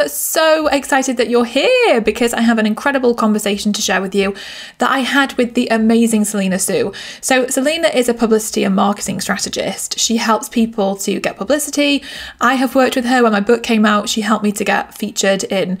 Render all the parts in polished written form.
am so excited that you're here because I have an incredible conversation to share with you that I had with the amazing Selena Soo. So Selena is a publicity and marketing strategist. She helps people to get publicity. I have worked with her when my book came out. She helped me to get featured in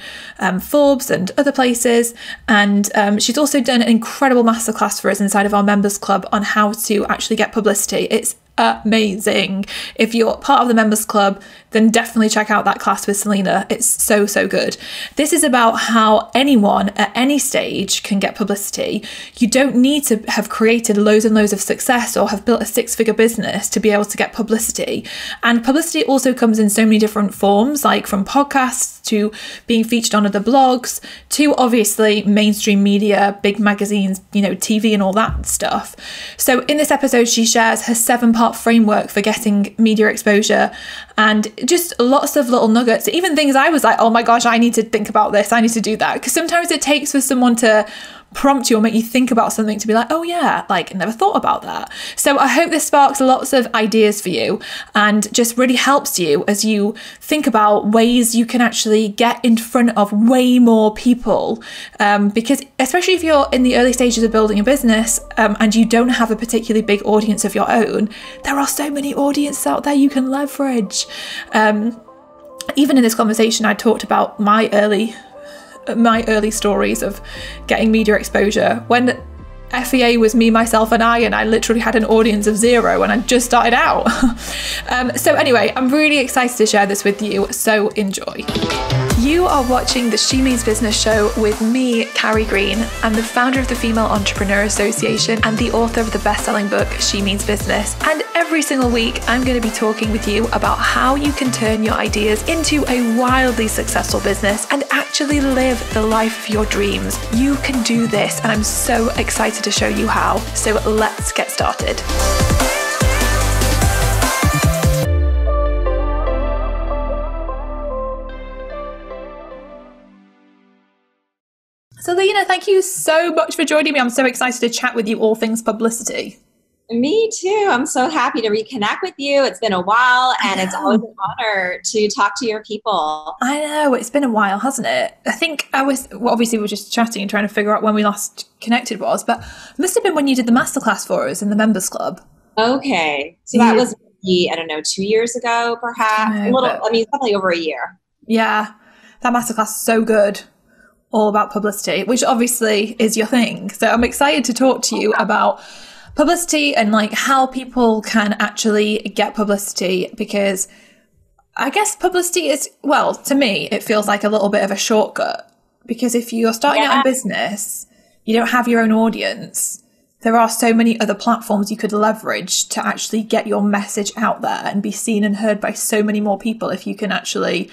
Forbes and other places. And she's also done an incredible masterclass for us inside of our members club on how to actually get publicity. It's amazing. If you're part of the members club, then definitely check out that class with Selena. It's so, so good. This is about how anyone at any stage can get publicity. You don't need to have created loads and loads of success or have built a six-figure business to be able to get publicity. And publicity also comes in so many different forms, like from podcasts to being featured on other blogs to obviously mainstream media, big magazines, you know, TV and all that stuff. So in this episode, she shares her seven-part framework for getting media exposure and just lots of little nuggets, even things I was like, oh my gosh, I need to think about this. I need to do that. Because sometimes it takes for someone to prompt you or make you think about something to be like, oh yeah, like I never thought about that. So I hope this sparks lots of ideas for you and just really helps you as you think about ways you can actually get in front of way more people. Because especially if you're in the early stages of building a business and you don't have a particularly big audience of your own, there are so many audiences out there you can leverage. Even in this conversation, I talked about my early stories of getting media exposure when FEA was me, myself and I literally had an audience of zero and I just started out. So anyway, I'm really excited to share this with you, so enjoy. You are watching the She Means Business show with me, Carrie Green. I'm the founder of the Female Entrepreneur Association and the author of the best-selling book, She Means Business. And every single week, I'm going to be talking with you about how you can turn your ideas into a wildly successful business and actually live the life of your dreams. You can do this, and I'm so excited to show you how. So let's get started. Selena, thank you so much for joining me. I'm so excited to chat with you all things publicity. Me too. I'm so happy to reconnect with you. It's been a while and it's always an honor to talk to your people. I know. It's been a while, hasn't it? I think I was, well, obviously we were just chatting and trying to figure out when we last connected was, but it must have been when you did the masterclass for us in the members club. Okay. So that was, I don't know, 2 years ago, perhaps. Probably over a year. Yeah. That masterclass is so good. All about publicity, which obviously is your thing. So I'm excited to talk to you about publicity and like how people can actually get publicity, because I guess publicity is, well, to me, it feels like a little bit of a shortcut, because if you're starting out in business, you don't have your own audience. There are so many other platforms you could leverage to actually get your message out there and be seen and heard by so many more people if you can actually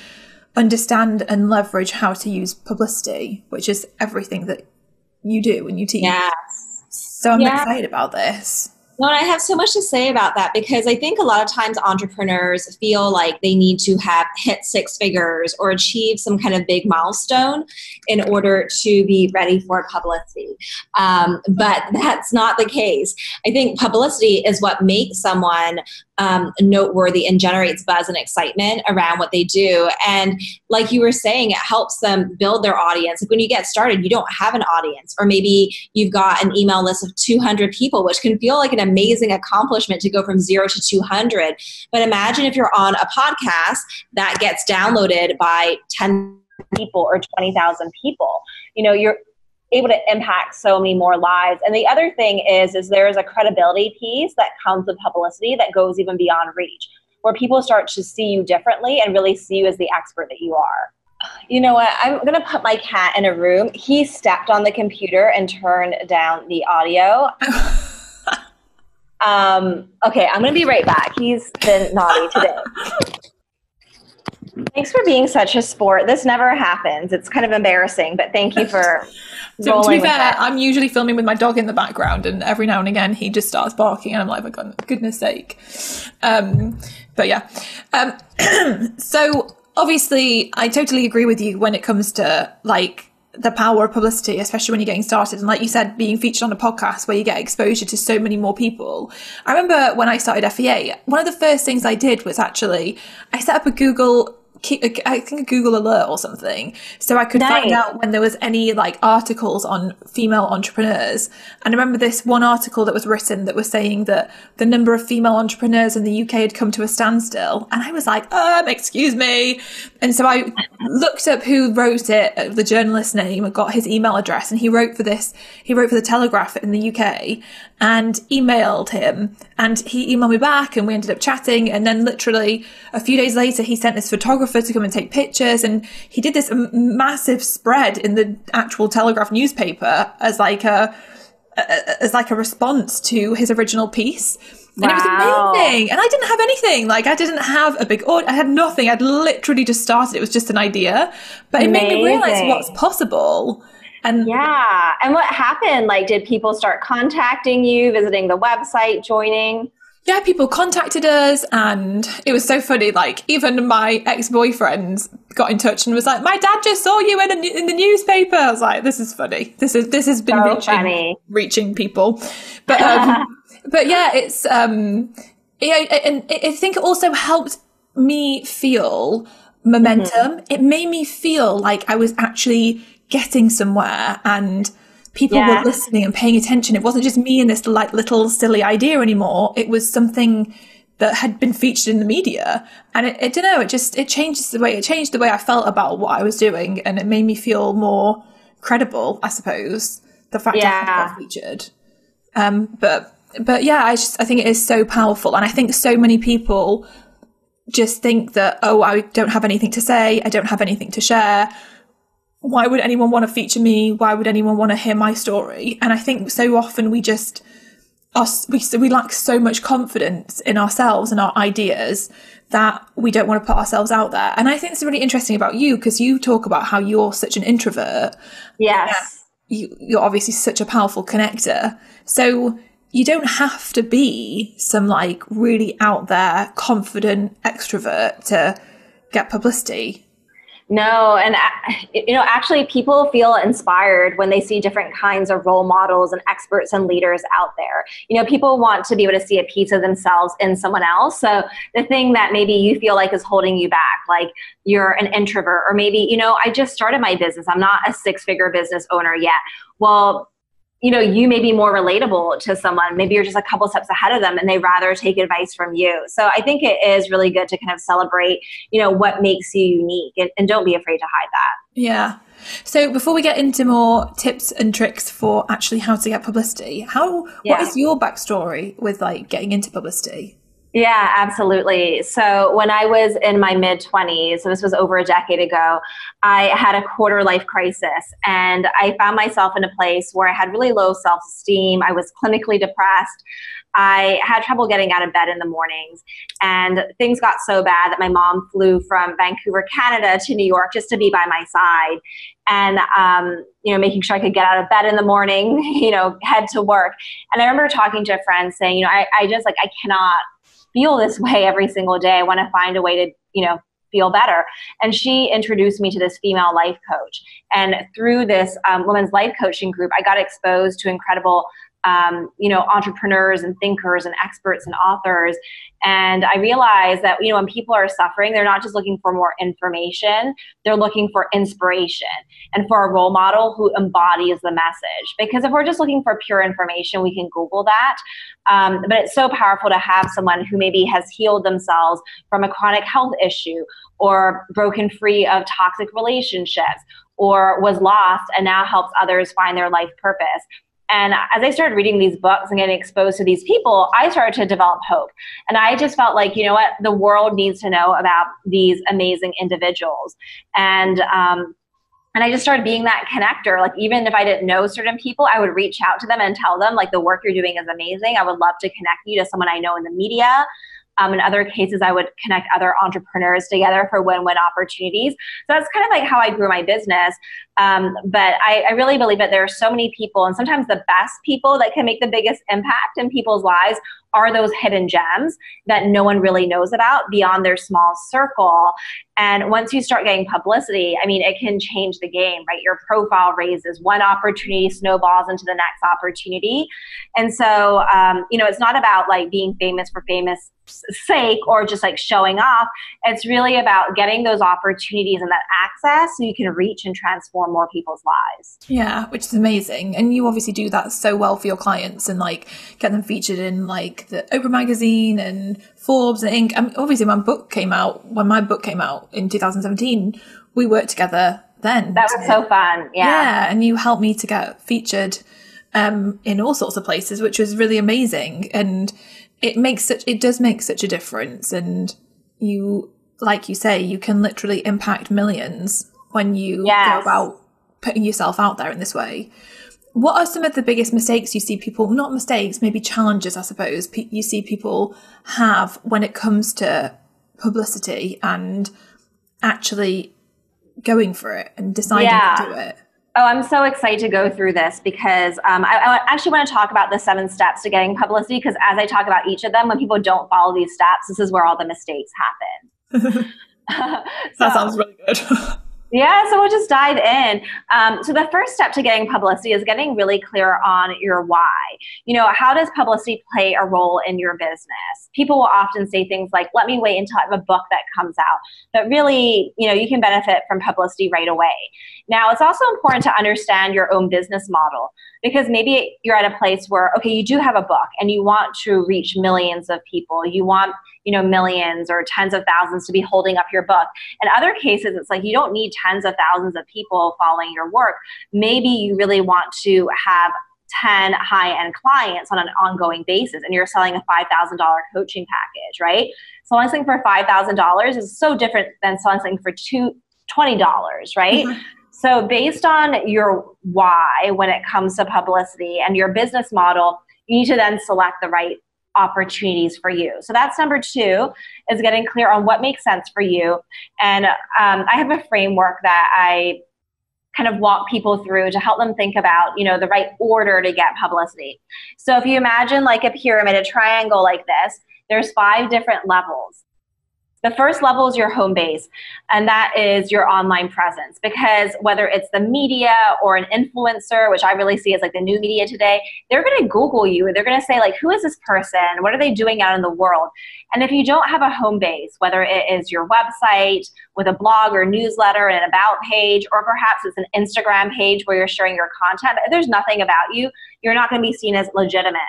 understand and leverage how to use publicity, which is everything that you do when you teach. Yes. So I'm excited about this. Well, I have so much to say about that, because I think a lot of times entrepreneurs feel like they need to have hit six figures or achieve some kind of big milestone in order to be ready for publicity. But that's not the case. I think publicity is what makes someone noteworthy and generates buzz and excitement around what they do. And like you were saying, it helps them build their audience. Like when you get started, you don't have an audience, or maybe you've got an email list of 200 people, which can feel like an amazing accomplishment to go from 0 to 200. But imagine if you're on a podcast that gets downloaded by 10 people or 20,000 people. You know, you're able to impact so many more lives. And the other thing is there is a credibility piece that comes with publicity that goes even beyond reach, where people start to see you differently and really see you as the expert that you are. You know what? I'm going to put my cat in a room. He stepped on the computer and turned down the audio. Okay, I'm going to be right back. He's been naughty today. Thanks for being such a sport. This never happens. It's kind of embarrassing, but thank you for rolling. To be fair, that. I'm usually filming with my dog in the background, and every now and again he just starts barking and I'm like, for goodness sake. But yeah. So obviously I totally agree with you when it comes to like the power of publicity, especially when you're getting started. And like you said, being featured on a podcast where you get exposure to so many more people. I remember when I started FEA, one of the first things I did was actually I set up a Google I think a Google alert or something, so I could find out when there was any like articles on female entrepreneurs. And I remember this one article that was written that was saying that the number of female entrepreneurs in the UK had come to a standstill, and I was like, excuse me. And so I looked up who wrote it, the journalist's name, and got his email address, and he wrote for the Telegraph in the UK, and emailed him, and he emailed me back, and we ended up chatting. And then literally a few days later, he sent this photographer to come and take pictures, and he did this massive spread in the actual Telegraph newspaper as like a response to his original piece. And it was amazing. And I didn't have anything. Like, I didn't have a big order. I had nothing. I'd literally just started. It was just an idea, but it made me realize what's possible. And and what happened? Like, did people start contacting you, visiting the website, joining? Yeah, people contacted us, and it was so funny. Like, even my ex-boyfriend got in touch and was like, "My dad just saw you in the newspaper." I was like, "This is funny. This has been so reaching people." But but yeah, it's and I think it also helped me feel momentum. Mm-hmm. It made me feel like I was actually getting somewhere, and people were listening and paying attention. It wasn't just me and this like little silly idea anymore. It was something that had been featured in the media, and it changed the way I felt about what I was doing, and it made me feel more credible, I suppose. The fact I got featured, but yeah, I think it is so powerful, and I think so many people just think that, oh, I don't have anything to say, I don't have anything to share. Why would anyone want to feature me? Why would anyone want to hear my story? And I think so often we lack so much confidence in ourselves and our ideas that we don't want to put ourselves out there. And I think it's really interesting about you, because you talk about how you're such an introvert. Yes. You're obviously such a powerful connector. So you don't have to be some like really out there, confident extrovert to get publicity. No. And, actually people feel inspired when they see different kinds of role models and experts and leaders out there. You know, people want to be able to see a piece of themselves in someone else. So the thing that maybe you feel like is holding you back, like you're an introvert, or maybe, you know, I just started my business. I'm not a 6-figure business owner yet. Well, you know, you may be more relatable to someone. Maybe you're just a couple steps ahead of them, and they rather take advice from you. So I think it is really good to kind of celebrate, you know, what makes you unique, and don't be afraid to hide that. Yeah. So before we get into more tips and tricks for actually how to get publicity, what is your backstory with like getting into publicity? Yeah, absolutely. So when I was in my mid-20s, so this was over a decade ago, I had a quarter-life crisis, and I found myself in a place where I had really low self-esteem. I was clinically depressed. I had trouble getting out of bed in the mornings, and things got so bad that my mom flew from Vancouver, Canada to New York just to be by my side, and you know, making sure I could get out of bed in the morning, you know, head to work. And I remember talking to a friend saying, you know, I cannot feel this way every single day. I want to find a way to, you know, feel better. And she introduced me to this female life coach. And through this women's life coaching group, I got exposed to incredible, you know, entrepreneurs and thinkers and experts and authors. And I realized that, you know, when people are suffering, they're not just looking for more information, they're looking for inspiration and for a role model who embodies the message. Because if we're just looking for pure information, we can Google that. But it's so powerful to have someone who maybe has healed themselves from a chronic health issue, or broken free of toxic relationships, or was lost and now helps others find their life purpose. And as I started reading these books and getting exposed to these people, I started to develop hope. And I just felt like, you know what, the world needs to know about these amazing individuals. And I just started being that connector. Like, even if I didn't know certain people, I would reach out to them and tell them, like, the work you're doing is amazing. I would love to connect you to someone I know in the media. In other cases, I would connect other entrepreneurs together for win-win opportunities. So that's kind of like how I grew my business. But I really believe that there are so many people, and sometimes the best people that can make the biggest impact in people's lives are those hidden gems that no one really knows about beyond their small circle. And once you start getting publicity, I mean, it can change the game, right? Your profile raises, one opportunity snowballs into the next opportunity. And so, you know, it's not about like being famous for famous sake or just like showing off. It's really about getting those opportunities and that access so you can reach and transform more people's lives. Yeah, which is amazing. And you obviously do that so well for your clients and like get them featured in like the Oprah magazine and Forbes and Inc. I mean, obviously when my book came out in 2017, we worked together then. That was so fun. Yeah. And you helped me to get featured in all sorts of places, which was really amazing. And it does make such a difference. And you, like you say, you can literally impact millions when you go about putting yourself out there in this way. What are some of the biggest mistakes you see people, not mistakes, maybe challenges, I suppose, you see people have when it comes to publicity and actually going for it and deciding to do it? Oh, I'm so excited to go through this because I actually want to talk about the 7 steps to getting publicity, because as I talk about each of them, when people don't follow these steps, this is where all the mistakes happen. That sounds really good. Yeah, so we'll just dive in. So the first step to getting publicity is getting really clear on your why. You know, how does publicity play a role in your business? People will often say things like, let me wait until I have a book that comes out. But really, you know, you can benefit from publicity right away. Now, it's also important to understand your own business model, because maybe you're at a place where, okay, you do have a book and you want to reach millions of people. You want, you know, millions or tens of thousands to be holding up your book. In other cases, it's like you don't need tens of thousands of people following your work. Maybe you really want to have 10 high-end clients on an ongoing basis, and you're selling a $5,000 coaching package, right? Selling something for $5,000 is so different than selling something for $20, right? Mm-hmm. So based on your why when it comes to publicity and your business model, you need to then select the right opportunities for you. So that's number 2, is getting clear on what makes sense for you. And I have a framework that I kind of walk people through to help them think about, you know, the right order to get publicity. So if you imagine like a pyramid, a triangle like this, there's 5 different levels. The first level is your home base, and that is your online presence, because whether it's the media or an influencer, which I really see as like the new media today, they're going to Google you and they're going to say like, who is this person? What are they doing out in the world? And if you don't have a home base, whether it is your website with a blog or newsletter and an about page, or perhaps it's an Instagram page where you're sharing your content, if there's nothing about you, you're not going to be seen as legitimate.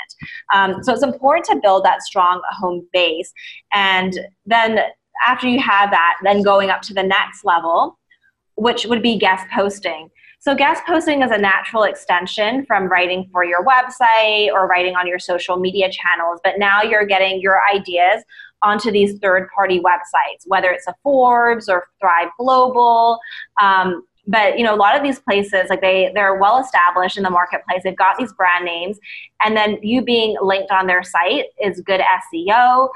So it's important to build that strong home base. And then after you have that, then going up to the next level, which would be guest posting. So guest posting is a natural extension from writing for your website or writing on your social media channels, but now you're getting your ideas onto these third-party websites, whether it's a Forbes or Thrive Global. But you know, a lot of these places, like they're well established in the marketplace. They've got these brand names, and then you being linked on their site is good SEO.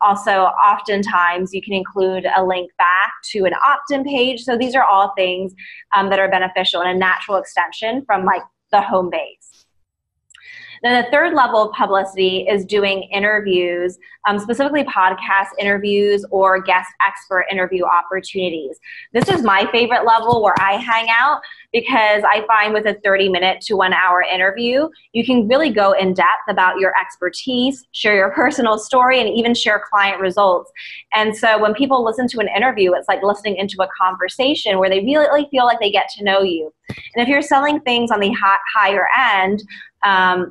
Also, oftentimes you can include a link back to an opt-in page. So these are all things that are beneficial and a natural extension from like the home base. Then the third level of publicity is doing interviews, specifically podcast interviews or guest expert interview opportunities. This is my favorite level where I hang out, because I find with a 30-minute to 1-hour interview, you can really go in depth about your expertise, share your personal story, and even share client results. And so when people listen to an interview, it's like listening into a conversation where they really feel like they get to know you. And if you're selling things on the higher end,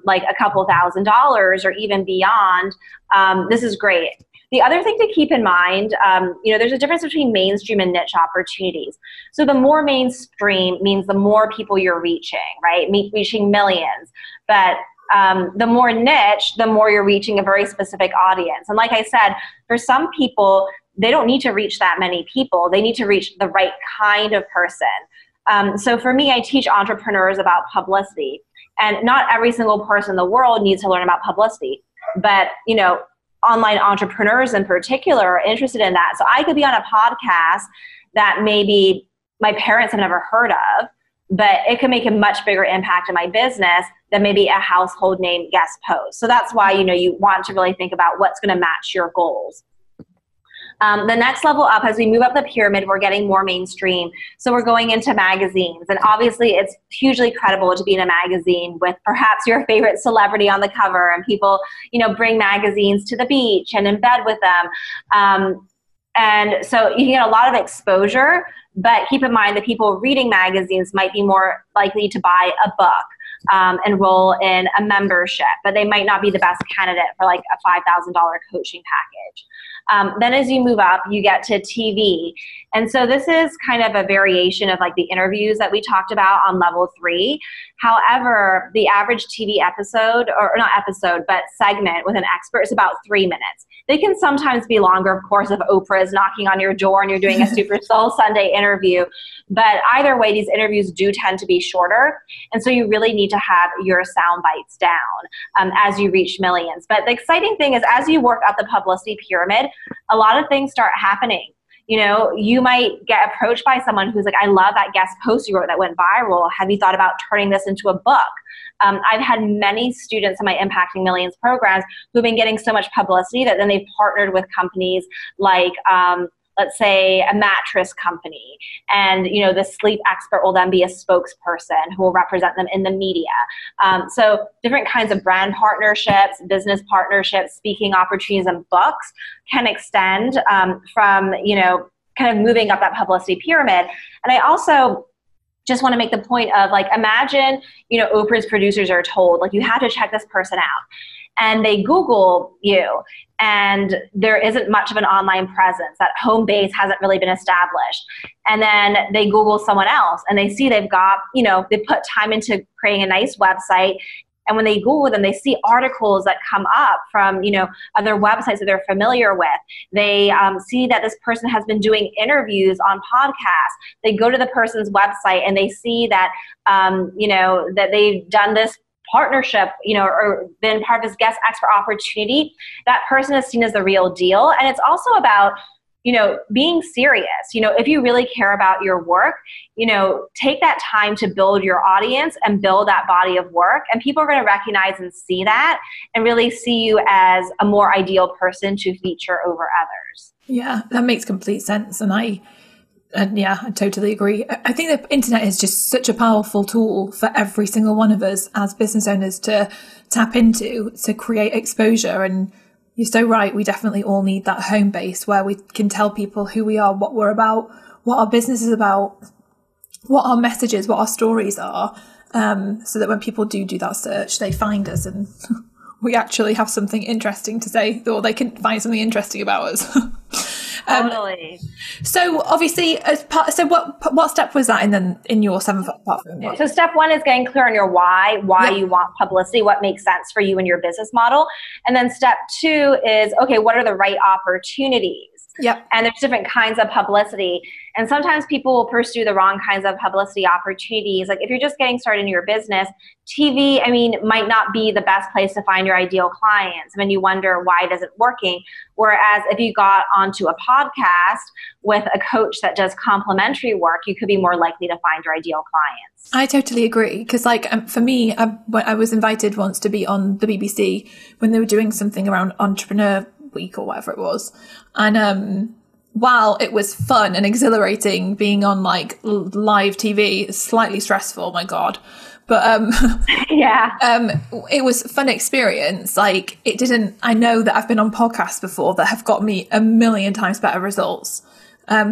like a couple $1,000 or even beyond, this is great. The other thing to keep in mind, you know, there's a difference between mainstream and niche opportunities. So the more mainstream means the more people you're reaching, right? Reaching millions. But the more niche, the more you're reaching a very specific audience. And like I said, for some people, they don't need to reach that many people. They need to reach the right kind of person. So for me, I teach entrepreneurs about publicity. And not every single person in the world needs to learn about publicity. But, you know, online entrepreneurs in particular are interested in that. So I could be on a podcast that maybe my parents have never heard of, but it can make a much bigger impact in my business than maybe a household name guest post. So that's why, you know, you want to really think about what's going to match your goals. The next level up, as we move up the pyramid, we're getting more mainstream. So we're going into magazines, and obviously it's hugely credible to be in a magazine with perhaps your favorite celebrity on the cover, and people, you know, bring magazines to the beach and in bed with them. And so you get a lot of exposure, but keep in mind that people reading magazines might be more likely to buy a book, enroll in a membership, but they might not be the best candidate for like a $5,000 coaching package. Then as you move up, you get to TV. And so this is kind of a variation of like the interviews that we talked about on level 3. However, the average TV episode, or not episode, but segment with an expert is about 3 minutes. They can sometimes be longer, of course, if Oprah is knocking on your door and you're doing a Super Soul Sunday interview. But either way, these interviews do tend to be shorter. And so you really need to have your sound bites down as you reach millions. But the exciting thing is, as you work up the publicity pyramid, a lot of things start happening. You know, you might get approached by someone who's like, I love that guest post you wrote that went viral. Have you thought about turning this into a book? I've had many students in my Impacting Millions programs who've been getting so much publicity that then they've partnered with companies like, let's say, a mattress company. And, you know, the sleep expert will then be a spokesperson who will represent them in the media. So different kinds of brand partnerships, business partnerships, speaking opportunities, and books can extend from, you know, kind of moving up that publicity pyramid. And I also just want to make the point of, like, imagine, you know, Oprah's producers are told, like, you have to check this person out. And they Google you, and there isn't much of an online presence. That home base hasn't really been established. And then they Google someone else, and they see they've got, you know, they put time into creating a nice website. And when they Google them, they see articles that come up from, you know, other websites that they're familiar with. They see that this person has been doing interviews on podcasts. They go to the person's website, and they see that, you know, that they've done this partnership, you know, or been part of this guest expert opportunity. That person is seen as the real deal. And it's also about, you know, being serious. You know, if you really care about your work, you know, take that time to build your audience and build that body of work. And people are going to recognize and see that, and really see you as a more ideal person to feature over others. Yeah, that makes complete sense. And yeah, I totally agree. I think the internet is just such a powerful tool for every single one of us as business owners to tap into, to create exposure. And you're so right. We definitely all need that home base where we can tell people who we are, what we're about, what our business is about, what our messages, what our stories are, so that when people do that search, they find us and we actually have something interesting to say, or they can find something interesting about us. Totally. So obviously, as part, so what step was that in your 7th platform? So step 1 is getting clear on your why you want publicity, what makes sense for you and your business model. And then step 2 is, okay, what are the right opportunities? Yep. And there's different kinds of publicity. And sometimes people will pursue the wrong kinds of publicity opportunities. Like if you're just getting started in your business, TV, I mean, might not be the best place to find your ideal clients. I mean, you wonder why it isn't working. Whereas if you got onto a podcast with a coach that does complimentary work, you could be more likely to find your ideal clients. I totally agree. Because like for me, I was invited once to be on the BBC when they were doing something around entrepreneur week or whatever it was, and while it was fun and exhilarating being on like live TV, slightly stressful, my god, but it was a fun experience. Like it didn't, I know that I've been on podcasts before that have got me a million times better results,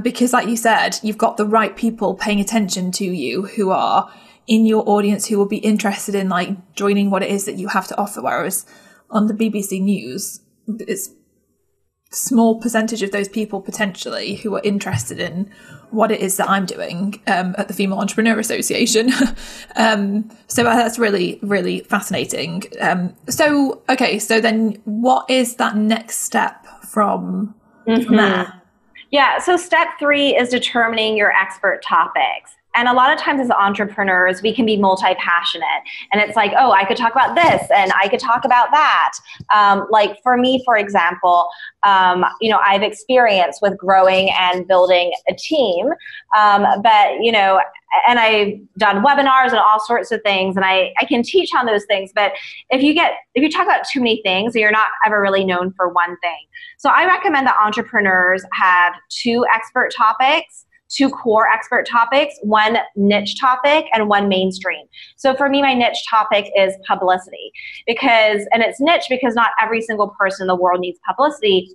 because like you said, you've got the right people paying attention to you who are in your audience, who will be interested in like joining what it is that you have to offer, whereas on the BBC News it's small percentage of those people potentially who are interested in what it is that I'm doing at the Female Entrepreneur Association. So that's really, really fascinating. So then what is that next step from there? Yeah, so step 3 is determining your expert topics. And a lot of times as entrepreneurs, we can be multi-passionate. And it's like, oh, I could talk about this and I could talk about that. Like for me, for example, you know, I've experienced with growing and building a team, but, you know, and I've done webinars and all sorts of things, and I can teach on those things. But if you talk about too many things, you're not ever really known for one thing. So I recommend that entrepreneurs have two expert topics, two core expert topics, one niche topic, and one mainstream. So for me, my niche topic is publicity, and it's niche because not every single person in the world needs publicity,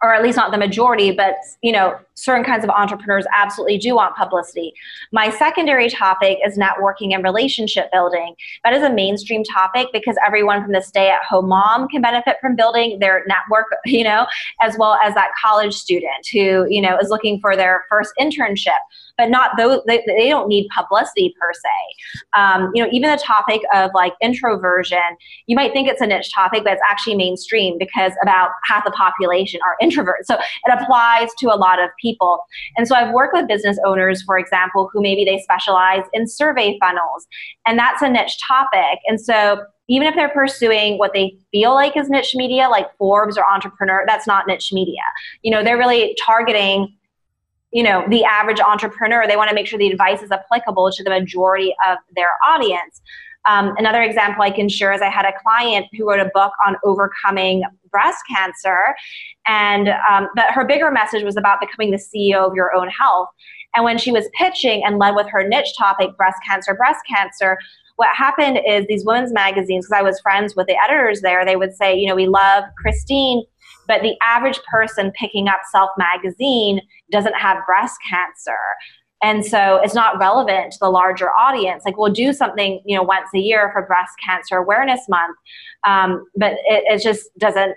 or at least not the majority, but you know, certain kinds of entrepreneurs absolutely do want publicity. My secondary topic is networking and relationship building. That is a mainstream topic because everyone from the stay-at-home mom can benefit from building their network, you know, as well as that college student who, you know, is looking for their first internship. But not those, they don't need publicity per se. You know, even the topic of like introversion, you might think it's a niche topic, but it's actually mainstream because about half the population are introverts. So it applies to a lot of people. And so I've worked with business owners, for example, who maybe they specialize in survey funnels, and that's a niche topic. And so even if they're pursuing what they feel like is niche media, like Forbes or Entrepreneur, that's not niche media. You know, they're really targeting, you know, the average entrepreneur. They want to make sure the advice is applicable to the majority of their audience. Another example I can share is I had a client who wrote a book on overcoming breast cancer, and but her bigger message was about becoming the CEO of your own health. And when she was pitching and led with her niche topic, breast cancer, what happened is these women's magazines, because I was friends with the editors there, they would say, you know, we love Christine, but the average person picking up Self Magazine doesn't have breast cancer. And so it's not relevant to the larger audience. Like, we'll do something, you know, once a year for Breast Cancer Awareness Month, but it just doesn't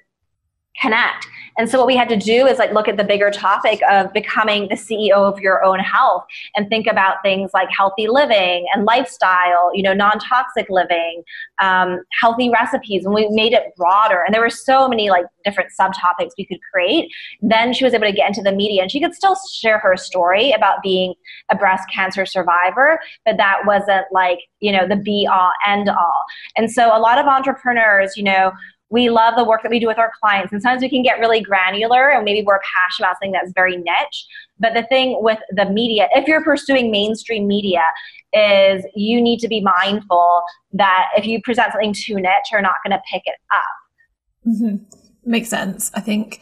connect. And so what we had to do is like look at the bigger topic of becoming the CEO of your own health and think about things like healthy living and lifestyle, you know, non-toxic living, healthy recipes. And we made it broader. And there were so many like different subtopics we could create. Then she was able to get into the media, and she could still share her story about being a breast cancer survivor, but that wasn't like, you know, the be all end all. And so a lot of entrepreneurs, you know, we love the work that we do with our clients, and sometimes we can get really granular and maybe we're passionate about something that's very niche. But the thing with the media, if you're pursuing mainstream media, is you need to be mindful that if you present something too niche, you're not going to pick it up. Mm-hmm. Makes sense, I think.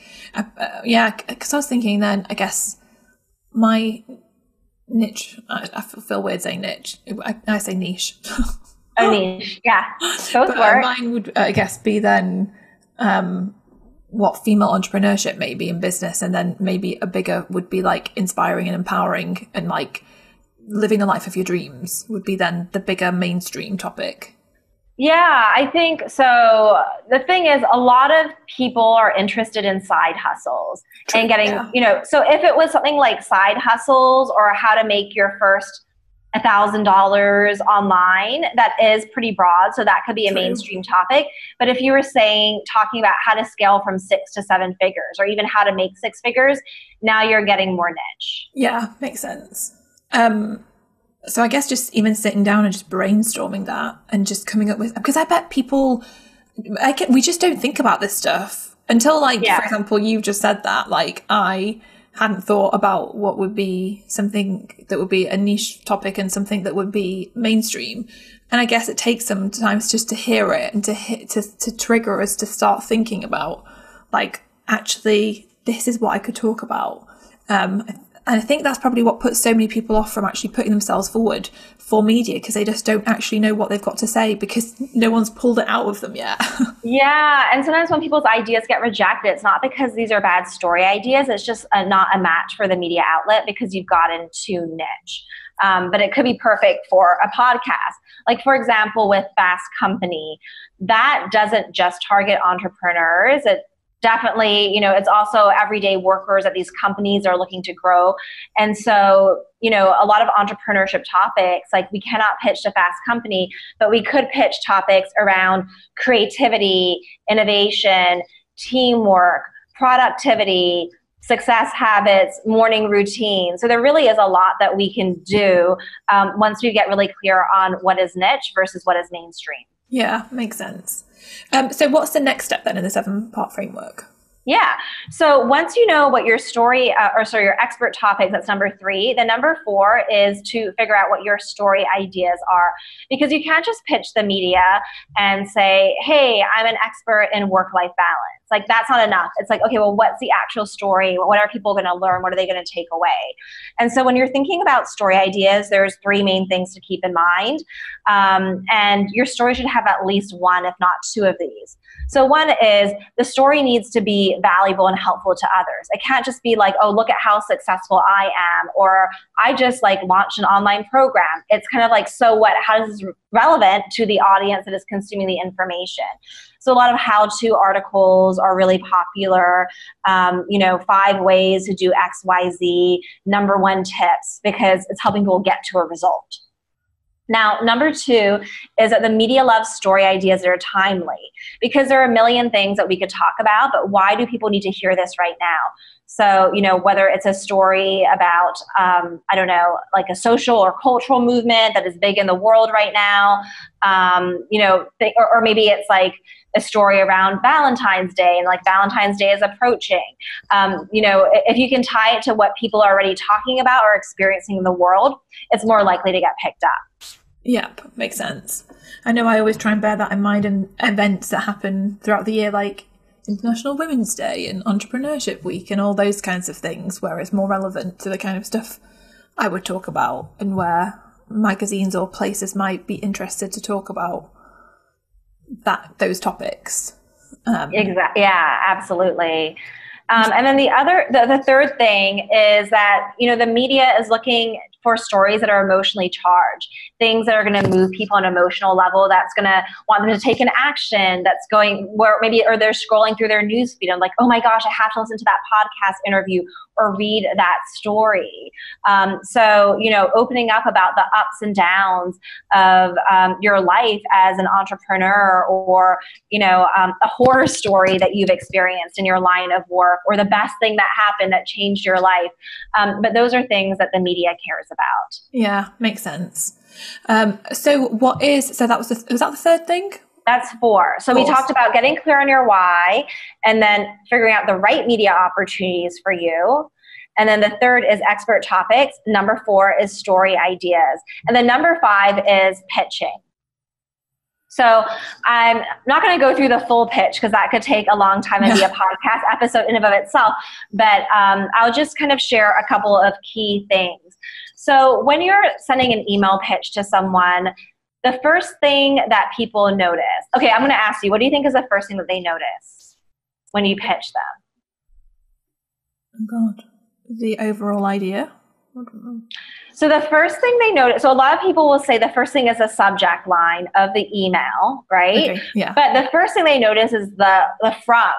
Yeah, because I was thinking then, I guess my niche, I feel weird saying niche, I say niche. I mean, yeah, both but, work. Mine would, I guess, be then what female entrepreneurship may be in business, and then maybe a bigger would be like inspiring and empowering, and like living the life of your dreams would be then the bigger mainstream topic. Yeah, I think so. The thing is, a lot of people are interested in side hustles and getting, yeah, you know, so if it was something like side hustles or how to make your first $1,000 online, that is pretty broad. So that could be a mainstream topic. But if you were talking about how to scale from 6 to 7 figures, or even how to make 6 figures, now you're getting more niche. Yeah, makes sense. So I guess just even sitting down and just brainstorming that and just coming up with, because I bet people, we just don't think about this stuff until like, yeah, for example, you've just said that, like I hadn't thought about what would be something that would be a niche topic and something that would be mainstream. And I guess it takes sometimes just to hear it and to trigger us to start thinking about like, actually, this is what I could talk about. And I think that's probably what puts so many people off from actually putting themselves forward for media, because they just don't actually know what they've got to say because no one's pulled it out of them yet. Yeah. And sometimes when people's ideas get rejected, it's not because these are bad story ideas. It's just not a match for the media outlet because you've gotten too niche. But it could be perfect for a podcast. Like, for example, with Fast Company, that doesn't just target entrepreneurs. Definitely, you know, it's also everyday workers at these companies are looking to grow. And so, you know, a lot of entrepreneurship topics, like we cannot pitch to Fast Company, but we could pitch topics around creativity, innovation, teamwork, productivity, success habits, morning routine. So there really is a lot that we can do once we get really clear on what is niche versus what is mainstream. Yeah, makes sense. So what's the next step then in the 7-part framework? Yeah. So once you know what your story, your expert topics, that's number 3. Then number 4 is to figure out what your story ideas are, because you can't just pitch the media and say, hey, I'm an expert in work-life balance. Like, that's not enough. It's like, okay, well, what's the actual story? What are people going to learn? What are they going to take away? And so when you're thinking about story ideas, there's 3 main things to keep in mind. And your story should have at least 1, if not 2 of these. So 1 is the story needs to be valuable and helpful to others. It can't just be like, oh, look at how successful I am, or I just like launched an online program. It's kind of like, so what? How does this relevant to the audience that is consuming the information? So a lot of how-to articles are really popular, 5 ways to do X, Y, Z, number 1 tips, because it's helping people get to a result. Now, number 2 is that the media loves story ideas that are timely, because there are a million things that we could talk about, but why do people need to hear this right now? So, whether it's a story about, like a social or cultural movement that is big in the world right now, or maybe it's like a story around Valentine's Day and like Valentine's Day is approaching. If you can tie it to what people are already talking about or experiencing in the world, it's more likely to get picked up. Yep, makes sense. I know I always try and bear that in mind in events that happen throughout the year, like International Women's Day and Entrepreneurship Week and all those kinds of things, where it's more relevant to the kind of stuff I would talk about and where magazines or places might be interested to talk about those topics. Exactly. Yeah, absolutely. And then the third thing is that, the media is looking for stories that are emotionally charged, things that are going to move people on an emotional level, that's going to want them to take an action, that's going where maybe, or they're scrolling through their newsfeed and like, oh my gosh, I have to listen to that podcast interview or read that story. So opening up about the ups and downs of your life as an entrepreneur, or, a horror story that you've experienced in your line of work, or the best thing that happened that changed your life. But those are things that the media cares about. Yeah, makes sense. Was that the third thing? That's 4. So we talked about getting clear on your why, and then figuring out the right media opportunities for you. And then the third is expert topics. Number 4 is story ideas. And then number 5 is pitching. So I'm not going to go through the full pitch, because that could take a long time and be a podcast episode in and of itself. But I'll just kind of share a couple of key things. So when you're sending an email pitch to someone, the first thing that people notice. Okay, I'm going to ask you, what do you think is the first thing that they notice when you pitch them? Oh God, the overall idea. So the first thing they notice, so a lot of people will say the first thing is the subject line of the email, right? Okay, yeah. But the first thing they notice is the from.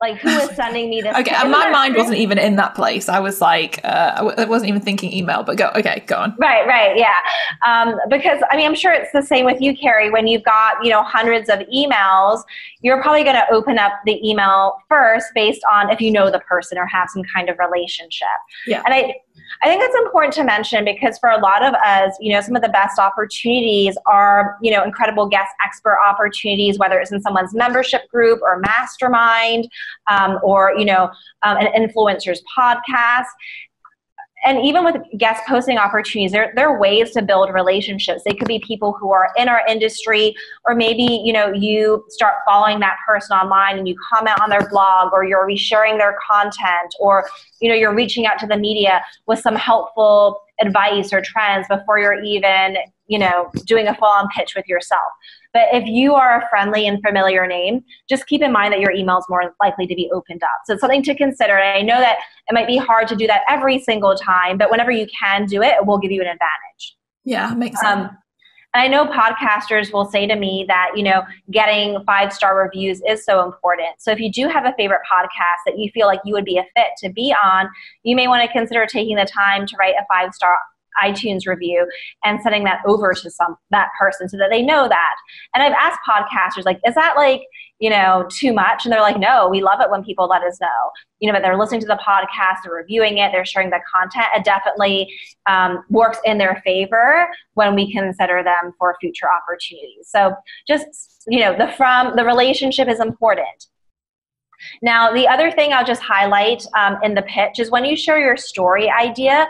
Like, who is sending me this? Okay, and my mind wasn't even in that place. I was like, I wasn't even thinking email, but go on. Right, yeah. Because, I'm sure it's the same with you, Carrie. When you've got, hundreds of emails, you're probably going to open up the email first based on if you know the person or have some kind of relationship. Yeah. And I think that's important to mention, because for a lot of us, some of the best opportunities are, incredible guest expert opportunities, whether it's in someone's membership group or mastermind, or an influencer's podcast. And even with guest posting opportunities, there are ways to build relationships. They could be people who are in our industry, or maybe, you start following that person online and you comment on their blog, or you're resharing their content, or, you're reaching out to the media with some helpful advice or trends before you're even, doing a full-on pitch with yourself. But if you are a friendly and familiar name, just keep in mind that your email is more likely to be opened up. So it's something to consider. And I know that it might be hard to do that every single time, but whenever you can do it, it will give you an advantage. Yeah, makes sense. And I know podcasters will say to me that, getting 5-star reviews is so important. So if you do have a favorite podcast that you feel like you would be a fit to be on, you may want to consider taking the time to write a 5-star iTunes review and sending that over to that person so that they know that. And I've asked podcasters, like, is that like, you know, too much? And they're like, no, we love it when people let us know, you know, that they're listening to the podcast, they're reviewing it, they're sharing the content. It definitely works in their favor when we consider them for future opportunities. So just, you know, the relationship is important. Now, the other thing I'll just highlight in the pitch is when you share your story idea,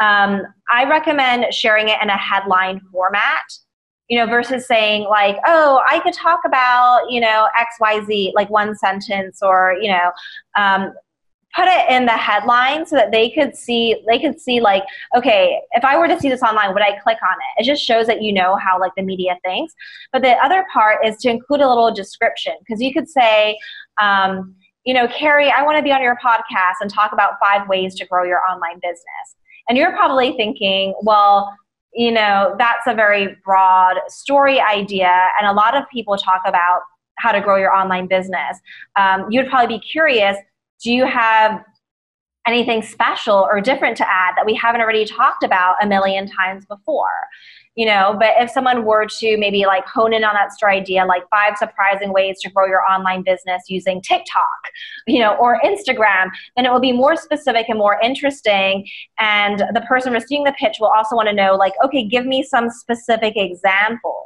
I recommend sharing it in a headline format, you know, versus saying like, oh, I could talk about, you know, XYZ, like one sentence, or, you know, put it in the headline so that they could see like, okay, if I were to see this online, would I click on it? It just shows that you know how like the media thinks. But the other part is to include a little description, because you could say, you know, Carrie, I want to be on your podcast and talk about 5 ways to grow your online business. And you're probably thinking, well, you know, that's a very broad story idea, and a lot of people talk about how to grow your online business. You would probably be curious, do you have anything special or different to add that we haven't already talked about 1,000,000 times before? You know, but if someone were to maybe like hone in on that story idea, like 5 surprising ways to grow your online business using TikTok, you know, or Instagram, then it will be more specific and more interesting. And the person receiving the pitch will also want to know, like, okay, give me some specific examples.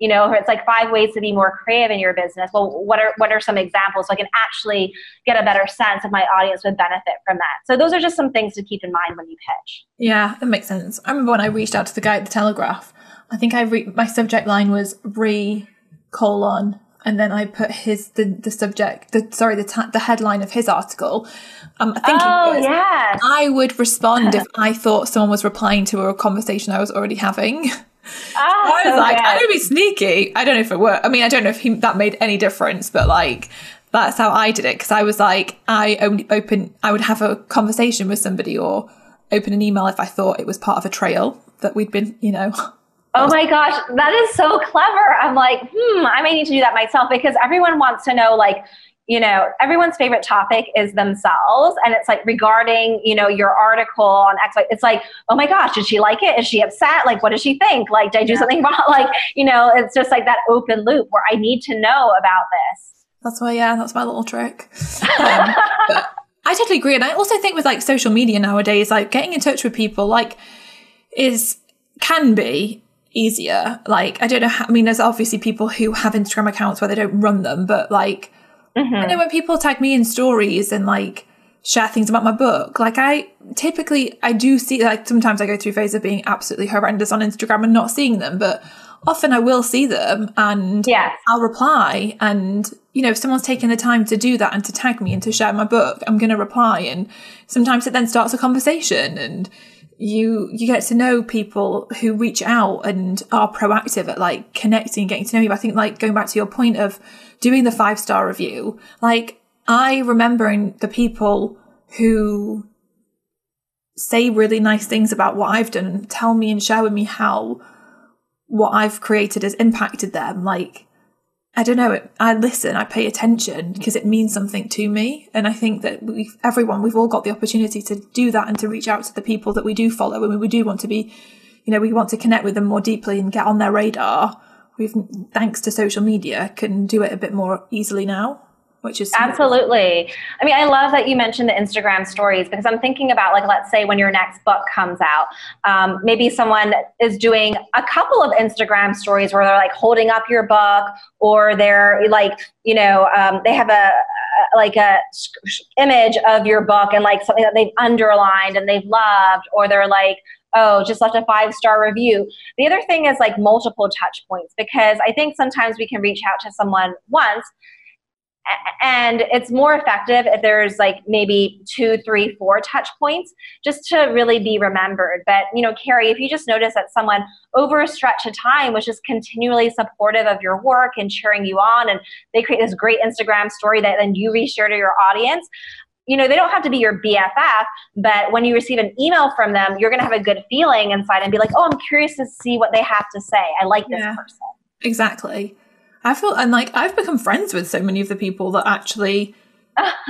You know, it's like 5 ways to be more creative in your business. Well, what are some examples so I can actually get a better sense if my audience would benefit from that? So those are just some things to keep in mind when you pitch. Yeah, that makes sense. I remember when I reached out to the guy at the Telegraph, I think my subject line was re: and then I put the headline of his article. I think I would respond if I thought someone was replying to a conversation I was already having. Oh, I was like, I'm going to be sneaky. I don't know if it worked. I mean, I don't know if that made any difference, but like, that's how I did it. Because I was like, I would have a conversation with somebody or open an email if I thought it was part of a trail that we'd been, you know. Oh my gosh, that is so clever. I'm like, I may need to do that myself, because everyone wants to know, like, you know, everyone's favorite topic is themselves. And it's like regarding, you know, your article on X, it's like, oh my gosh, did she like it? Is she upset? Like, what does she think? Like, did I do something wrong? Like, you know, it's just like that open loop where I need to know about this. That's why, yeah, that's my little trick. But I totally agree. And I also think with like social media nowadays, like getting in touch with people like can be easier. Like, I don't know how, I mean, there's obviously people who have Instagram accounts where they don't run them, but like, I know when people tag me in stories and like share things about my book, like I do see, like sometimes I go through a phase of being absolutely horrendous on Instagram and not seeing them, but often I will see them and I'll reply. And, you know, if someone's taking the time to do that and to tag me and to share my book, I'm going to reply. And sometimes it then starts a conversation, and you get to know people who reach out and are proactive at like connecting, getting to know you. I think like going back to your point of doing the 5-star review, like I remembering the people who say really nice things about what I've done and tell me and share with me how what I've created has impacted them. Like, I don't know, I listen, I pay attention because it means something to me. And I think that we've all got the opportunity to do that and to reach out to the people that we do follow. And we do want to be, you know, we want to connect with them more deeply and get on their radar. We've, thanks to social media, can do it a bit more easily now, which is absolutely. I mean, I love that you mentioned the Instagram stories, because I'm thinking about like, let's say when your next book comes out, maybe someone is doing a couple of Instagram stories where they're like holding up your book, or they're like, you know, they have a image of your book and like something that they've underlined and they've loved, or they're like, oh, just left a 5-star review. The other thing is like multiple touch points, because I think sometimes we can reach out to someone once, and it's more effective if there's like maybe 2, 3, 4 touch points just to really be remembered. But, you know, Carrie, if you just notice that someone over a stretch of time was just continually supportive of your work and cheering you on, and they create this great Instagram story that then you reshare to your audience, you know, they don't have to be your BFF, but when you receive an email from them, you're going to have a good feeling inside and be like, oh, I'm curious to see what they have to say. I like this person. Exactly. I feel, and like I've become friends with so many of the people that actually,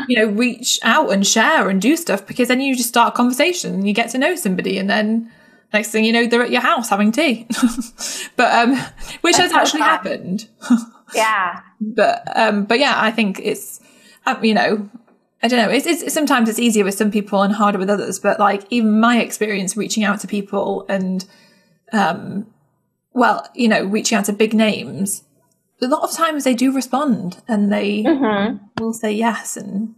you know, reach out and share and do stuff, because then you just start a conversation and you get to know somebody, and then next thing you know, they're at your house having tea. But which has actually happened. Yeah. But yeah, I think it's, you know, I don't know. It's sometimes it's easier with some people and harder with others. But like even my experience reaching out to people and, well, you know, reaching out to big names, a lot of times they do respond and they will say yes. And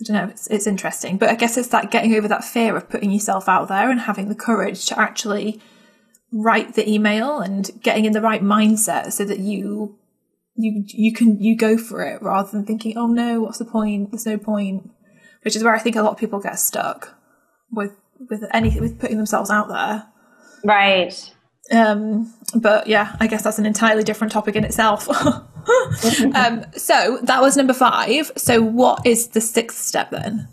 I don't know, it's interesting. But I guess it's that getting over that fear of putting yourself out there and having the courage to actually write the email and getting in the right mindset so that you go for it rather than thinking, oh no, what's the point? There's no point. Which is where I think a lot of people get stuck with anything, with putting themselves out there. Right. But yeah, I guess that's an entirely different topic in itself. So that was number 5. So what is the 6th step then?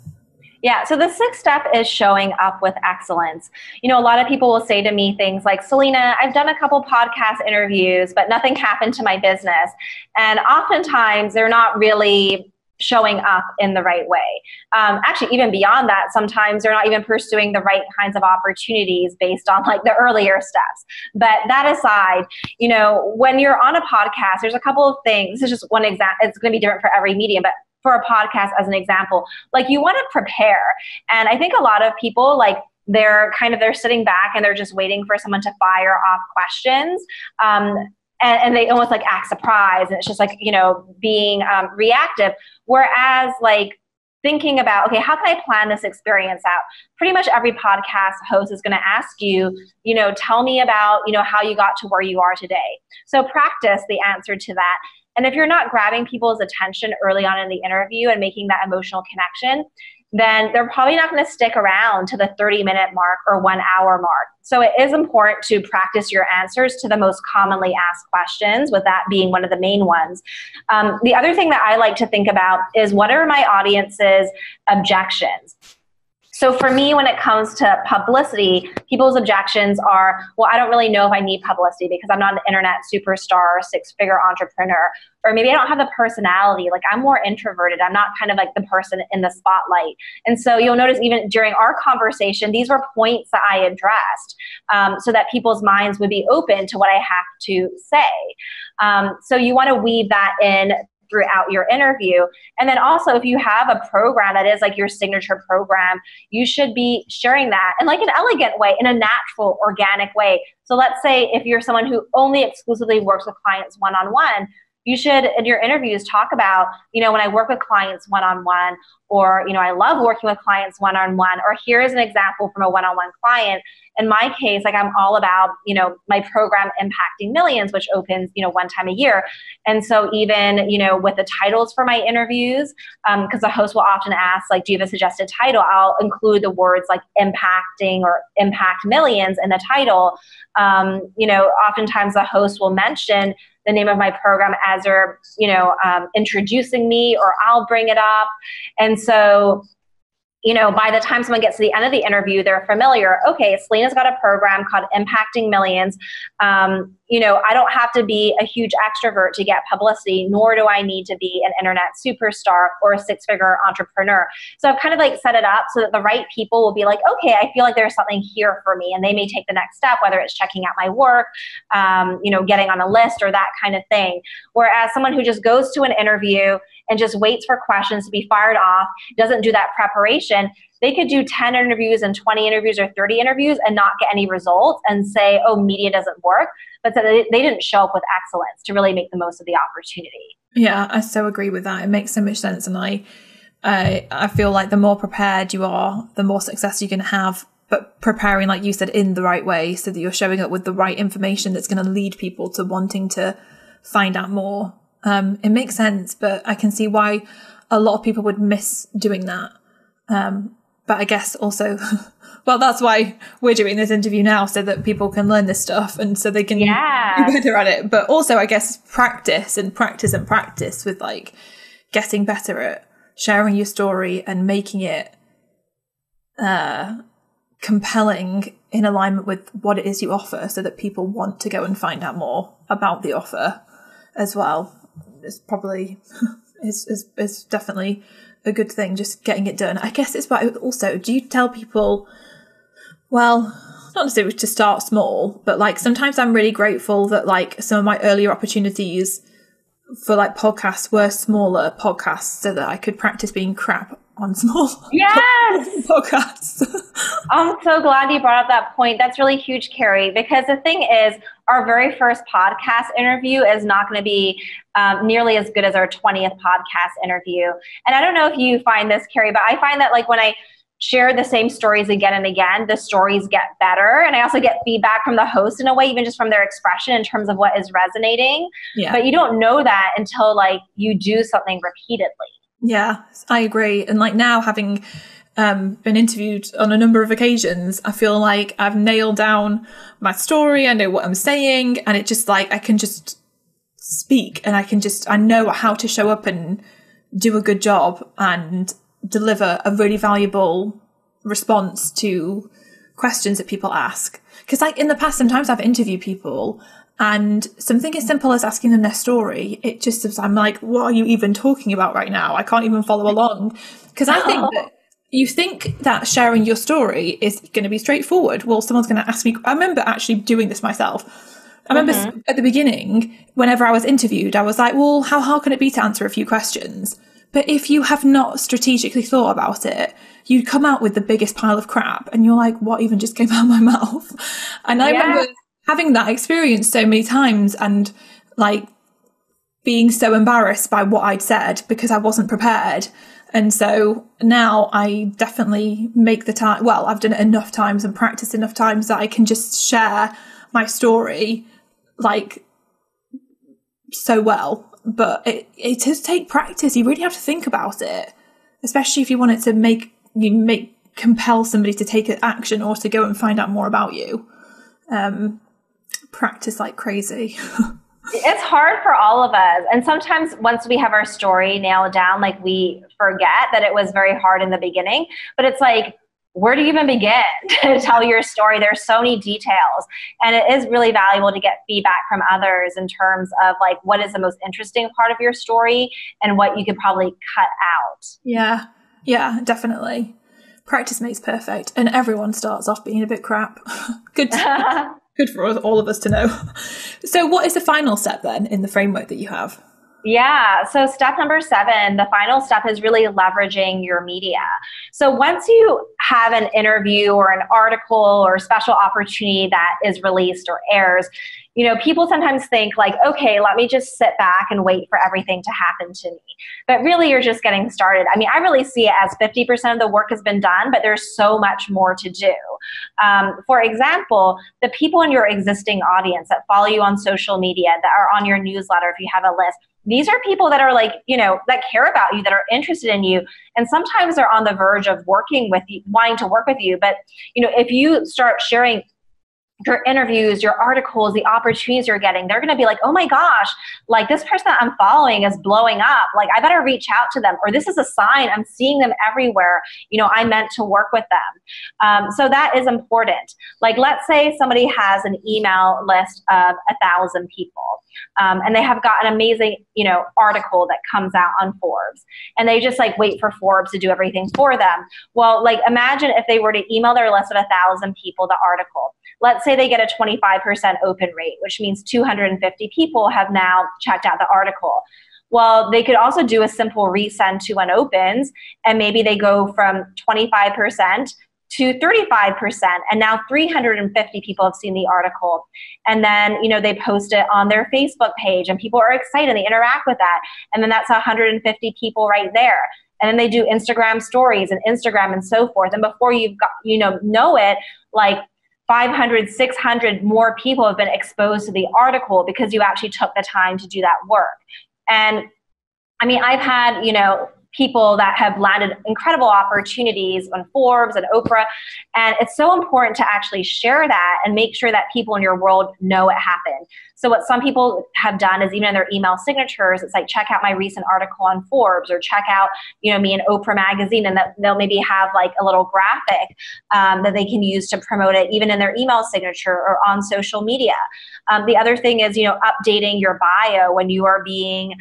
Yeah. So the 6th step is showing up with excellence. You know, a lot of people will say to me things like, Selena, I've done a couple podcast interviews, but nothing happened to my business. And oftentimes they're not really showing up in the right way. Actually, even beyond that, sometimes they're not even pursuing the right kinds of opportunities based on like the earlier steps. But that aside, you know, when you're on a podcast, there's a couple of things. This is just one example. It's going to be different for every medium, but for a podcast as an example, like you want to prepare. And I think a lot of people like they're sitting back and they're just waiting for someone to fire off questions. And they almost like act surprised. And it's just like, you know, being reactive. Whereas like thinking about, okay, how can I plan this experience out? Pretty much every podcast host is going to ask you, you know, tell me about, you know, how you got to where you are today. So practice the answer to that. And if you're not grabbing people's attention early on in the interview and making that emotional connection, then they're probably not going to stick around to the 30-minute mark or 1-hour mark. So it is important to practice your answers to the most commonly asked questions, with that being one of the main ones. The other thing that I like to think about is, what are my audience's objections? So for me, when it comes to publicity, people's objections are, well, I don't really know if I need publicity because I'm not an internet superstar or 6-figure entrepreneur, or maybe I don't have the personality. Like I'm more introverted. I'm not kind of like the person in the spotlight. And so you'll notice even during our conversation, these were points that I addressed so that people's minds would be open to what I have to say. So you want to weave that in throughout your interview. And then also, if you have a program that is like your signature program, you should be sharing that in like an elegant way, in a natural, organic way. So let's say if you're someone who only exclusively works with clients one-on-one, you should, in your interviews, talk about, you know, when I work with clients one-on-one, or, you know, I love working with clients one-on-one, or here's an example from a one-on-one client. In my case, like I'm all about, you know, my program Impacting Millions, which opens, you know, one time a year. And so even, you know, with the titles for my interviews, because the host will often ask, like, do you have a suggested title? I'll include the words like impacting or impact millions in the title. You know, oftentimes the host will mention the name of my program as they're, you know, introducing me, or I'll bring it up. And so, you know, by the time someone gets to the end of the interview, they're familiar. Okay, Selena's got a program called Impacting Millions. You know, I don't have to be a huge extrovert to get publicity, nor do I need to be an internet superstar or a 6-figure entrepreneur. So I've kind of like set it up so that the right people will be like, okay, I feel like there's something here for me. And they may take the next step, whether it's checking out my work, you know, getting on a list or that kind of thing. Whereas someone who just goes to an interview and just waits for questions to be fired off, doesn't do that preparation, they could do 10 interviews and 20 interviews or 30 interviews and not get any results and say, oh, media doesn't work. But so they didn't show up with excellence to really make the most of the opportunity. Yeah, I so agree with that. It makes so much sense. And I feel like the more prepared you are, the more success you're going to have. But preparing, like you said, in the right way so that you're showing up with the right information that's going to lead people to wanting to find out more. It makes sense, but I can see why a lot of people would miss doing that. But I guess also, well, that's why we're doing this interview now, so that people can learn this stuff and so they can be better at it. But also, I guess, practice with like getting better at sharing your story and making it compelling in alignment with what it is you offer, so that people want to go and find out more about the offer as well. It's probably is definitely a good thing, just getting it done. I guess it's, but also, do you tell people, well, not necessarily to start small, but like sometimes I'm really grateful that like some of my earlier opportunities for like podcasts were smaller podcasts so that I could practice being crap on small podcasts. I'm so glad you brought up that point. That's really huge, Carrie, because the thing is, our very first podcast interview is not going to be nearly as good as our 20th podcast interview. And I don't know if you find this, Carrie, but I find that like when I share the same stories again and again, the stories get better. And I also get feedback from the host in a way, even just from their expression in terms of what is resonating. Yeah. But you don't know that until like you do something repeatedly. Yeah, I agree. And like now having been interviewed on a number of occasions, I feel like I've nailed down my story. I know what I'm saying. And it just like, I can just speak and I can just, I know how to show up and do a good job and deliver a really valuable response to questions that people ask. Because like in the past, sometimes I've interviewed people and something as simple as asking them their story, it just, I'm like, what are you even talking about right now? I can't even follow along. Because I think that you think that sharing your story is going to be straightforward. Well, someone's going to ask me. I remember actually doing this myself. I remember at the beginning, whenever I was interviewed, I was like, well, how hard can it be to answer a few questions? But if you have not strategically thought about it, you come out with the biggest pile of crap and you're like, what even just came out of my mouth? And I remember having that experience so many times and like being so embarrassed by what I'd said because I wasn't prepared. And so now I definitely make the time. Well, I've done it enough times and practiced enough times that I can just share my story like so well. But it does take practice. You really have to think about it, especially if you want it to compel somebody to take an action or to go and find out more about you. Practice like crazy. It's hard for all of us. And sometimes once we have our story nailed down, like we forget that it was very hard in the beginning, but it's like, where do you even begin to tell your story? There's so many details. And it is really valuable to get feedback from others in terms of like, what is the most interesting part of your story and what you could probably cut out. Yeah. Yeah, definitely. Practice makes perfect. And everyone starts off being a bit crap. Good for all of us to know. So what is the final step then in the framework that you have? Yeah. So step number 7, the final step is really leveraging your media. So once you have an interview or an article or a special opportunity that is released or airs, you know, people sometimes think like, okay, let me just sit back and wait for everything to happen to me. But really you're just getting started. I mean, I really see it as 50% of the work has been done, but there's so much more to do. For example, the people in your existing audience that follow you on social media, that are on your newsletter, if you have a list, these are people that are like, you know, that care about you, that are interested in you. And sometimes they're on the verge of working with you, wanting to work with you. But, you know, if you start sharing your interviews, your articles, the opportunities you're getting, they're going to be like, oh my gosh, like this person that I'm following is blowing up. Like I better reach out to them, or this is a sign. I'm seeing them everywhere. You know, I meant to work with them. So that is important. Like, let's say somebody has an email list of 1,000 people and they have got an amazing, you know, article that comes out on Forbes and they just like wait for Forbes to do everything for them. Well, like imagine if they were to email their list of 1,000 people, the article. Let's say they get a 25% open rate, which means 250 people have now checked out the article. Well, they could also do a simple resend to when opens, and maybe they go from 25% to 35%, and now 350 people have seen the article. And then, you know, they post it on their Facebook page, and people are excited, they interact with that. And then that's 150 people right there. And then they do Instagram stories and Instagram and so forth. And before you've got, you know it, like 500, 600 more people have been exposed to the article because you actually took the time to do that work. And I mean, I've had, you know, people that have landed incredible opportunities on Forbes and Oprah. And it's so important to actually share that and make sure that people in your world know it happened. So what some people have done is even in their email signatures, it's like, check out my recent article on Forbes, or check out, you know, me in Oprah magazine. And that they'll maybe have like a little graphic that they can use to promote it, even in their email signature or on social media. The other thing is, you know, updating your bio when you are being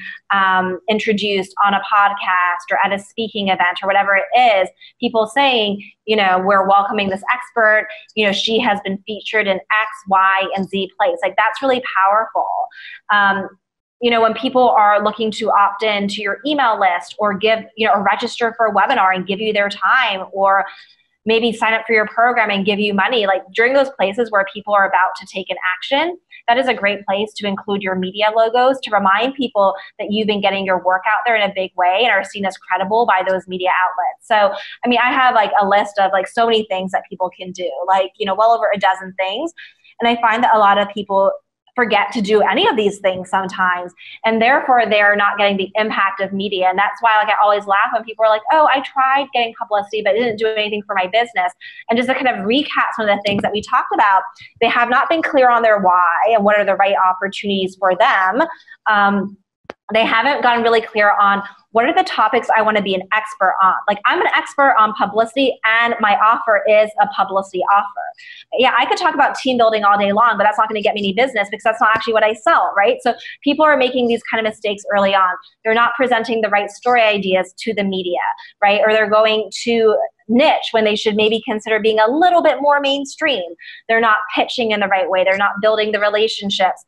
introduced on a podcast podcast or at a speaking event or whatever it is, people saying, you know, we're welcoming this expert, you know, she has been featured in X, Y, and Z place. Like, that's really powerful. You know, when people are looking to opt in to your email list or give, you know, or register for a webinar and give you their time, or maybe sign up for your program and give you money, like during those places where people are about to take an action, that is a great place to include your media logos to remind people that you've been getting your work out there in a big way and are seen as credible by those media outlets. So, I mean, I have like a list of like so many things that people can do, like, you know, well over a dozen things. And I find that a lot of people forget to do any of these things sometimes, and therefore they're not getting the impact of media. And that's why, like, I always laugh when people are like, oh, I tried getting publicity, but it didn't do anything for my business. And just to kind of recap some of the things that we talked about, they have not been clear on their why and what are the right opportunities for them. They haven't gotten really clear on what are the topics I want to be an expert on. Like, I'm an expert on publicity and my offer is a publicity offer. Yeah, I could talk about team building all day long, but that's not going to get me any business because that's not actually what I sell, right? So people are making these kind of mistakes early on. They're not presenting the right story ideas to the media, right? Or they're going to niche when they should maybe consider being a little bit more mainstream. They're not pitching in the right way. They're not building the relationships.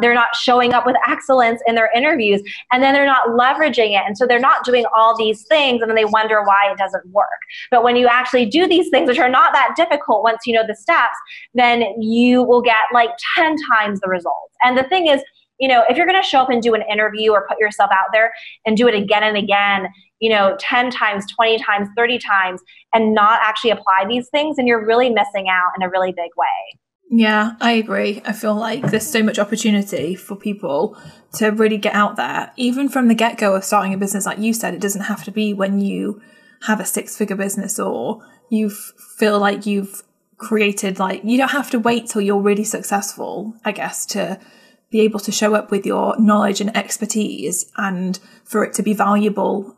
They're not showing up with excellence in their interviews, and then they're not leveraging it. And so they're not doing all these things, and then they wonder why it doesn't work. But when you actually do these things, which are not that difficult once you know the steps, then you will get like 10 times the results. And the thing is, you know, if you're going to show up and do an interview or put yourself out there and do it again and again, you know, 10 times, 20 times, 30 times, and not actually apply these things, then you're really missing out in a really big way. Yeah, I agree. I feel like there's so much opportunity for people to really get out there. Even from the get-go of starting a business, like you said, it doesn't have to be when you have a six-figure business or you feel like you've created, like, you don't have to wait till you're really successful, I guess, to be able to show up with your knowledge and expertise and for it to be valuable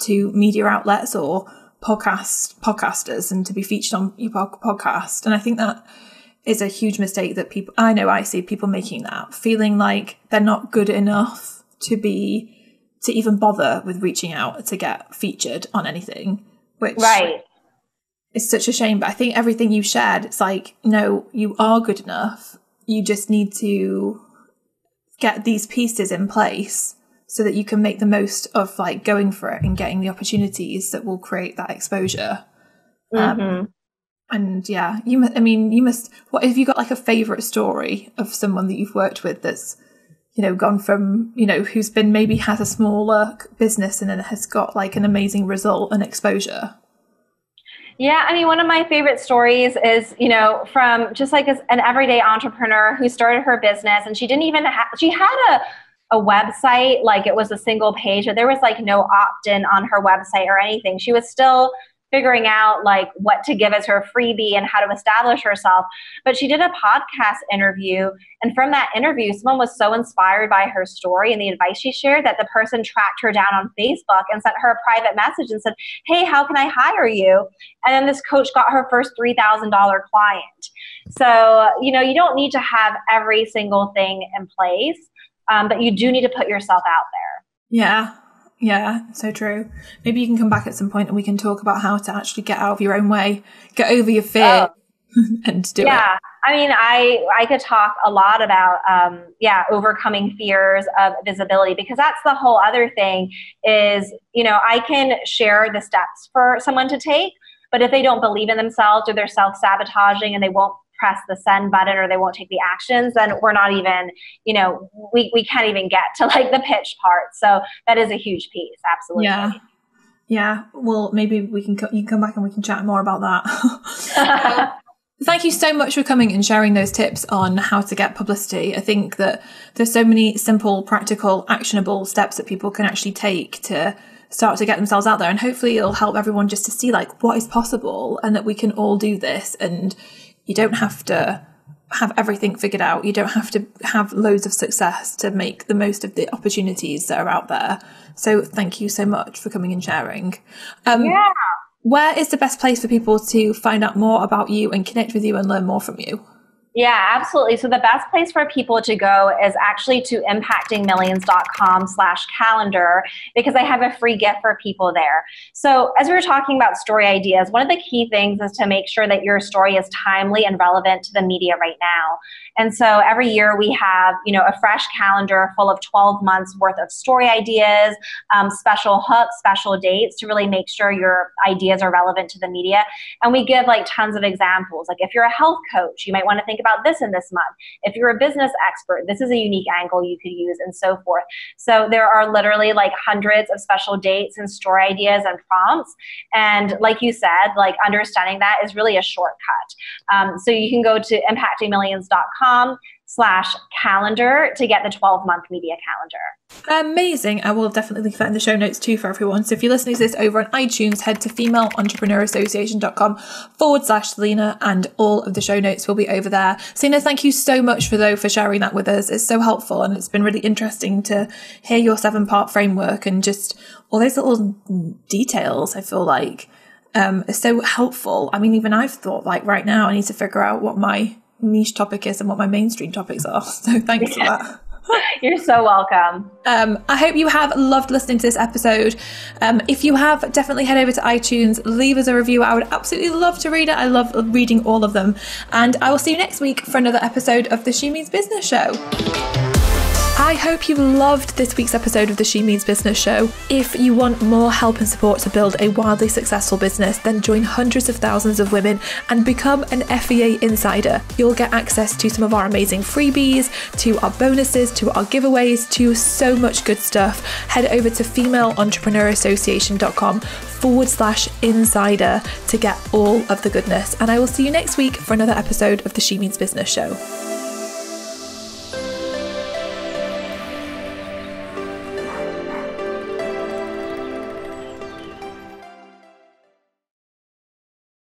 to media outlets or podcasters and to be featured on your podcast. And I think that is a huge mistake that people, I know I see people making, that feeling like they're not good enough to even bother with reaching out to get featured on anything, which right. is such a shame. But I think everything you shared, it's like, no, you are good enough. You just need to get these pieces in place so that you can make the most of like going for it and getting the opportunities that will create that exposure. And yeah, you must, what have you got, like a favorite story of someone that you've worked with that's, you know, gone from, you know, who's been, maybe has a smaller business and then has got like an amazing result and exposure? Yeah, I mean, one of my favorite stories is, you know, from just like an everyday entrepreneur who started her business, and she didn't even have, she had a website, like it was a single page, but there was like no opt-in on her website or anything. She was still figuring out like what to give as her freebie and how to establish herself. But she did a podcast interview, and from that interview, someone was so inspired by her story and the advice she shared that the person tracked her down on Facebook and sent her a private message and said, hey, how can I hire you? And then this coach got her first $3,000 client. So, you know, you don't need to have every single thing in place, but you do need to put yourself out there. Yeah. Yeah, so true. Maybe you can come back at some point and we can talk about how to actually get out of your own way, get over your fear and do it. Yeah, I mean, I could talk a lot about, overcoming fears of visibility, because that's the whole other thing is, you know, I can share the steps for someone to take, but if they don't believe in themselves or they're self-sabotaging and they won't press the send button or they won't take the actions, then we're not even, you know, we can't even get to like the pitch part. So that is a huge piece. Absolutely. Yeah. Well, maybe you can come back and we can chat more about that. Thank you so much for coming and sharing those tips on how to get publicity. I think that there's so many simple, practical, actionable steps that people can actually take to start to get themselves out there. And hopefully it'll help everyone just to see like what is possible and that we can all do this. And you don't have to have everything figured out. You don't have to have loads of success to make the most of the opportunities that are out there. So thank you so much for coming and sharing. Where is the best place for people to find out more about you and connect with you and learn more from you? Yeah, absolutely. So the best place for people to go is actually to impactingmillions.com/calendar, because I have a free gift for people there. So as we were talking about story ideas, one of the key things is to make sure that your story is timely and relevant to the media right now. And so every year we have, you know, a fresh calendar full of 12 months worth of story ideas, special hooks, special dates to really make sure your ideas are relevant to the media. And we give like tons of examples. Like if you're a health coach, you might want to think about this in this month. If you're a business expert, this is a unique angle you could use, and so forth. So there are literally like hundreds of special dates and story ideas and prompts. And like you said, like understanding that is really a shortcut. So you can go to impactingmillions.com/calendar to get the 12-month media calendar. Amazing. I will definitely leave that in the show notes too for everyone. So if you're listening to this over on iTunes, head to femaleentrepreneursssociation.com/Selena and all of the show notes will be over there. Selena, thank you so much for sharing that with us. It's so helpful, and it's been really interesting to hear your 7-part framework and just all those little details, I feel like, are so helpful. I mean, even I've thought like right now I need to figure out what my niche topic is and what my mainstream topics are. So thanks for that. You're so welcome. I hope you have loved listening to this episode. If you have, definitely head over to iTunes, leave us a review. I would absolutely love to read it. I love reading all of them. And I will see you next week for another episode of the She Means Business Show. I hope you loved this week's episode of the She Means Business Show. If you want more help and support to build a wildly successful business, then join hundreds of thousands of women and become an FEA insider. You'll get access to some of our amazing freebies, to our bonuses, to our giveaways, to so much good stuff. Head over to femaleentrepreneursssociation.com/insider to get all of the goodness. And I will see you next week for another episode of the She Means Business Show.